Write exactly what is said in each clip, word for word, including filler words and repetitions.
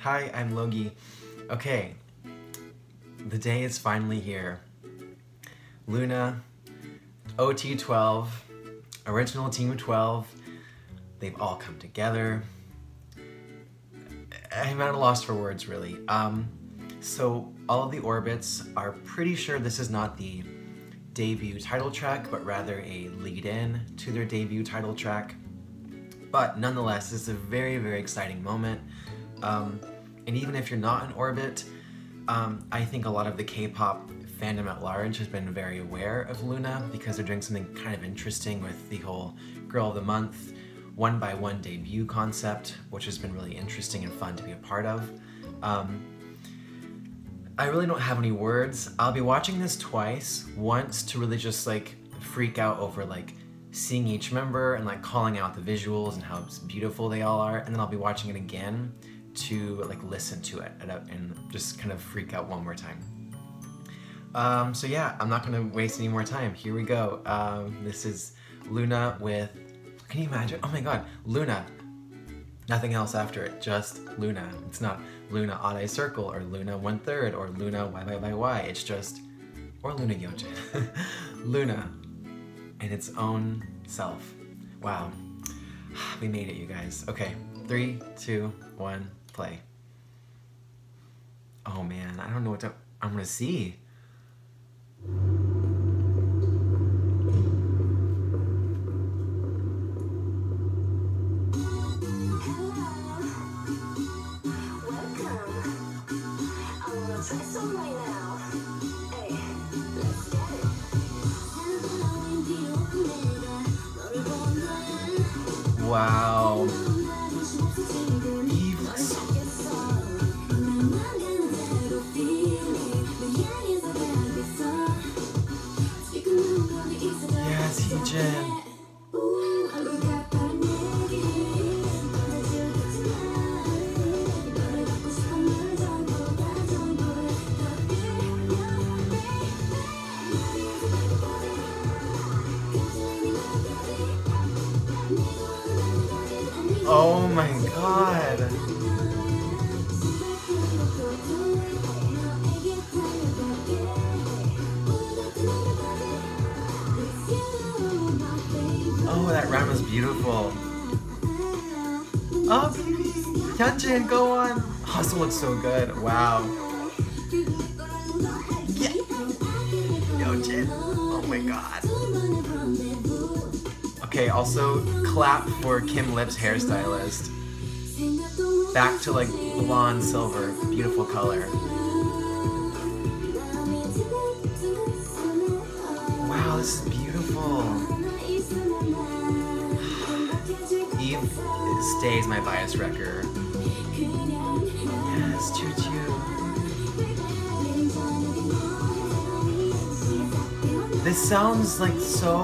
Hi, I'm Logie. Okay, the day is finally here. LOONA, O T twelve, original team twelve, they've all come together. I'm at a loss for words, really. Um, so all of the Orbits are pretty sure this is not the debut title track, but rather a lead-in to their debut title track. But nonetheless, it's a very, very exciting moment. Um, and even if you're not in Orbit, um, I think a lot of the K-pop fandom at large has been very aware of LOONA because they're doing something kind of interesting with the whole Girl of the Month, one by one debut concept, which has been really interesting and fun to be a part of. Um, I really don't have any words. I'll be watching this twice, once to really just like freak out over like seeing each member and like calling out the visuals and how beautiful they all are, and then I'll be watching it again to like listen to it and just kind of freak out one more time. Um, so yeah, I'm not gonna waste any more time. Here we go. Um, this is LOONA with, can you imagine? Oh my god, LOONA. Nothing else after it, just LOONA. It's not LOONA Odd Eye Circle or LOONA One Third or LOONA Y Y Y Y. It's just, or LOONA Youjin. LOONA in its own self. Wow, we made it, you guys. Okay, three, two, one. Play. Oh man, I don't know what to, I'm gonna see. Hello, welcome. I wanna try some right now. Hey, let's get it. Wow. Oh my god. Oh, that rhyme is beautiful. Oh, baby. Hyunjin, go on. Hustle looks so good. Wow. Yeah. Hyunjin. Oh my god. Okay, also clap for Kim Lip's hairstylist. Back to like blonde silver, beautiful color. Wow, this is beautiful. Eve stays my bias wrecker. Yes, choo choo. This sounds like so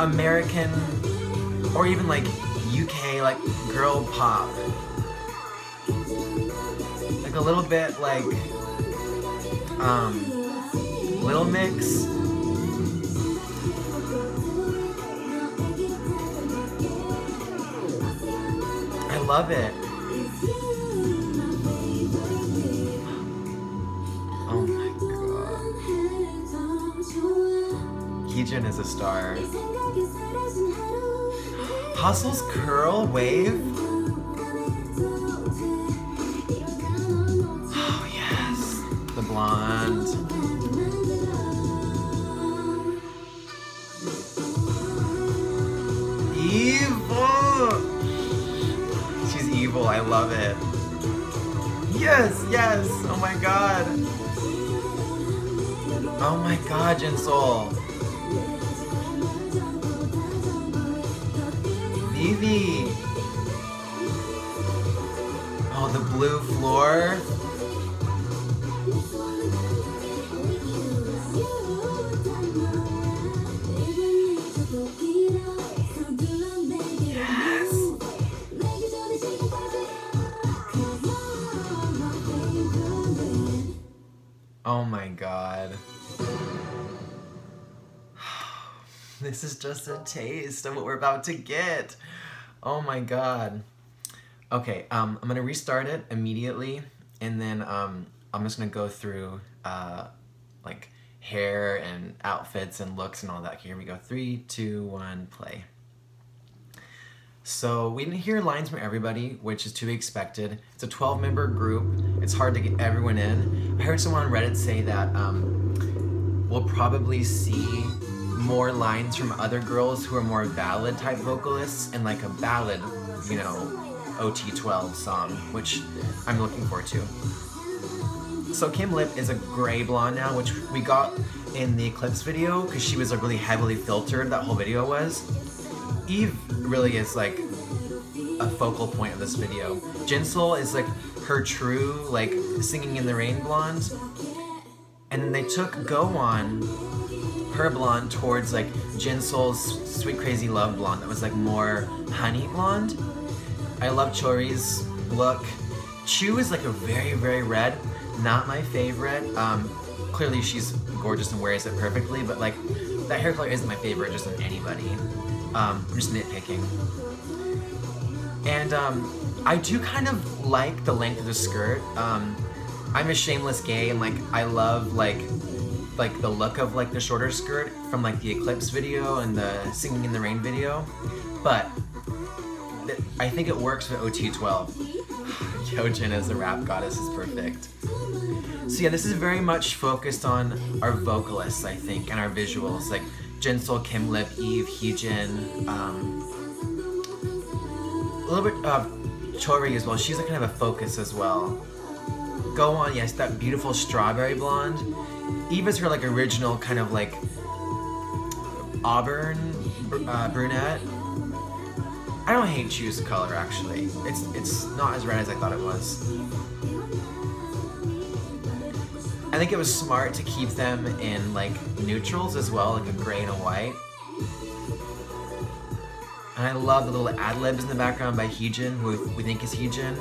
American, or even like U K, like girl pop, like a little bit like um, Little Mix. I love it. Oh my god. Heejin is a star. Hustle's curl wave. Oh yes, the blonde. Evil. She's evil. I love it. Yes, yes. Oh my god. Oh my god, Jinsoul. Vivi. Oh, the blue floor. Yes. Oh my god. This is just a taste of what we're about to get. Oh my god. Okay, um, I'm gonna restart it immediately, and then um, I'm just gonna go through uh, like hair and outfits and looks and all that. Here we go, three, two, one, play. So we didn't hear lines from everybody, which is to be expected. It's a twelve member group. It's hard to get everyone in. I heard someone on Reddit say that um, we'll probably see more lines from other girls who are more ballad type vocalists and like a ballad, you know, O T twelve song, which I'm looking forward to. So Kim Lip is a gray blonde now, which we got in the Eclipse video because she was like really heavily filtered, that whole video was. Eve really is like a focal point of this video. Jinsol is like her true, like, Singing in the Rain blonde. And then they took Gowon, her blonde, towards like Jinsol's Sweet Crazy Love blonde that was like more honey blonde. I love Chori's look. Chu is like a very, very red. Not my favorite. Um, clearly she's gorgeous and wears it perfectly, but like that hair color isn't my favorite just on anybody. Um, I'm just nitpicking. And um, I do kind of like the length of the skirt. Um, I'm a shameless gay and like I love like like the look of like the shorter skirt from like the Eclipse video and the Singing in the Rain video, but I think it works for O T twelve. Hyojin as the rap goddess is perfect. So yeah, this is very much focused on our vocalists, I think, and our visuals, like Jinsol, Kim Lip, Eve, Hyojin, um, a little bit of Chori as well. She's like kind of a focus as well. Gowon, yes, that beautiful strawberry blonde. Eve is her like original kind of like auburn uh, brunette. I don't hate Chu's color, actually. It's it's not as red as I thought it was. I think it was smart to keep them in like neutrals as well, like a gray and a white. And I love the little ad-libs in the background by Hyojin, who we think is Hyojin.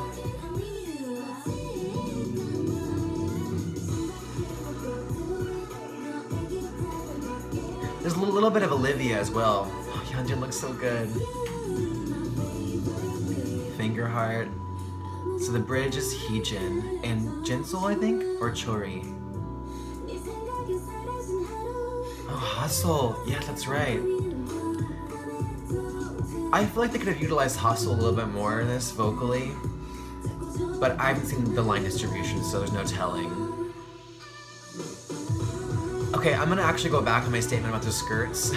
There's a little bit of Olivia as well. Oh, Hyunjin looks so good. Finger heart. So the bridge is Hyojin and Jinsol, I think, or Chori. Oh, Hustle. Yeah, that's right. I feel like they could have utilized Hustle a little bit more in this vocally, but I haven't seen the line distribution, so there's no telling. Okay, I'm gonna actually go back on my statement about the skirts.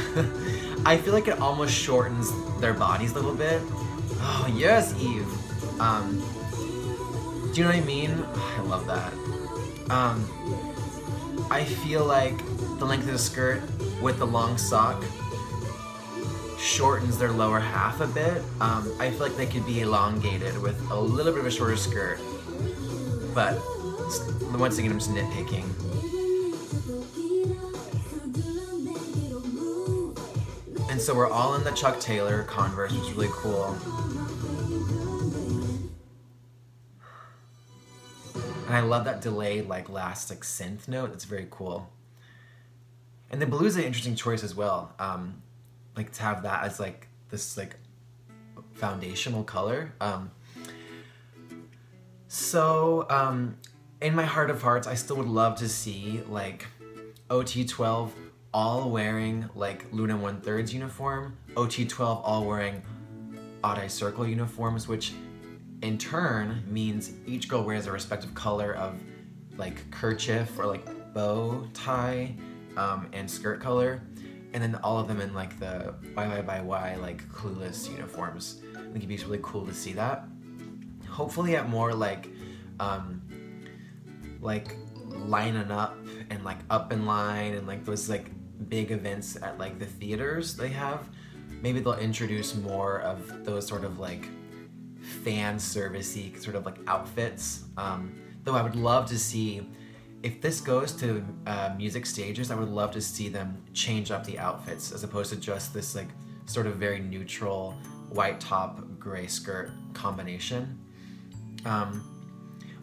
I feel like it almost shortens their bodies a little bit. Oh, yes, Eve. Um, do you know what I mean? Oh, I love that. Um, I feel like the length of the skirt with the long sock shortens their lower half a bit. Um, I feel like they could be elongated with a little bit of a shorter skirt. But once again, I'm just nitpicking. And so we're all in the Chuck Taylor Converse, which is really cool. And I love that delayed, like, last, like, synth note. It's very cool. And the blue is an interesting choice as well. Um, like, to have that as, like, this, like, foundational color. Um, so, um, in my heart of hearts, I still would love to see, like, O T twelve all wearing, like, LOONA one third's uniform. O T twelve all wearing Odd Eye Circle uniforms, which in turn means each girl wears a respective color of like kerchief or like bow tie um, and skirt color, and then all of them in like the Y Y Y Y like Clueless uniforms. I think it'd be really cool to see that. Hopefully at more like um, like lining up and like up in line and like those like big events at like the theaters they have. Maybe they'll introduce more of those sort of like fan service-y sort of like outfits. Um, though I would love to see, if this goes to uh, music stages, I would love to see them change up the outfits as opposed to just this like sort of very neutral white top, gray skirt combination. Um,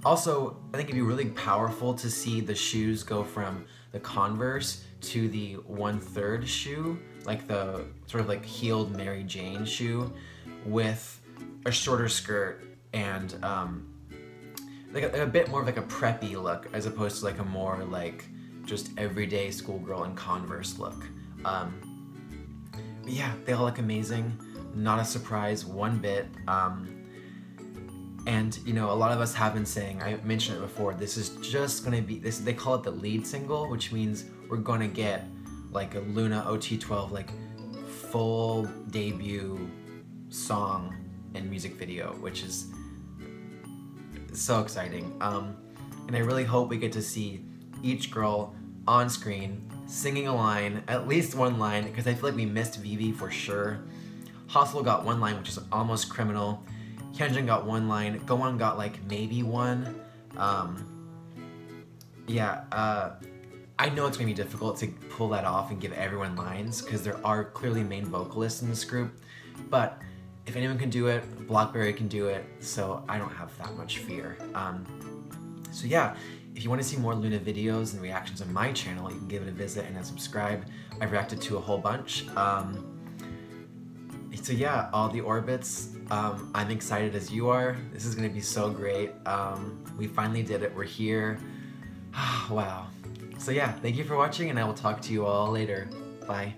also, I think it'd be really powerful to see the shoes go from the Converse to the one third shoe, like the sort of like heeled Mary Jane shoe with a shorter skirt and um, like a, a bit more of like a preppy look as opposed to like a more like just everyday schoolgirl in Converse look. Um, but yeah, they all look amazing. Not a surprise one bit. Um, and you know, a lot of us have been saying, I mentioned it before, this is just gonna be this. They call it the lead single, which means we're gonna get like a LOONA O T twelve like full debut song and music video, which is so exciting. Um, and I really hope we get to see each girl on screen singing a line, at least one line, because I feel like we missed Vivi for sure. Hostel got one line, which is almost criminal. Hyunjin got one line. Gowon got like maybe one. Um, yeah, uh, I know it's gonna be difficult to pull that off and give everyone lines because there are clearly main vocalists in this group, but if anyone can do it, Blockberry can do it, so I don't have that much fear. Um, so yeah, if you want to see more LOONA videos and reactions on my channel, you can give it a visit and a subscribe. I've reacted to a whole bunch. Um, so yeah, all the Orbits. Um, I'm excited as you are. This is gonna be so great. Um, we finally did it, we're here. Wow. So yeah, thank you for watching and I will talk to you all later. Bye.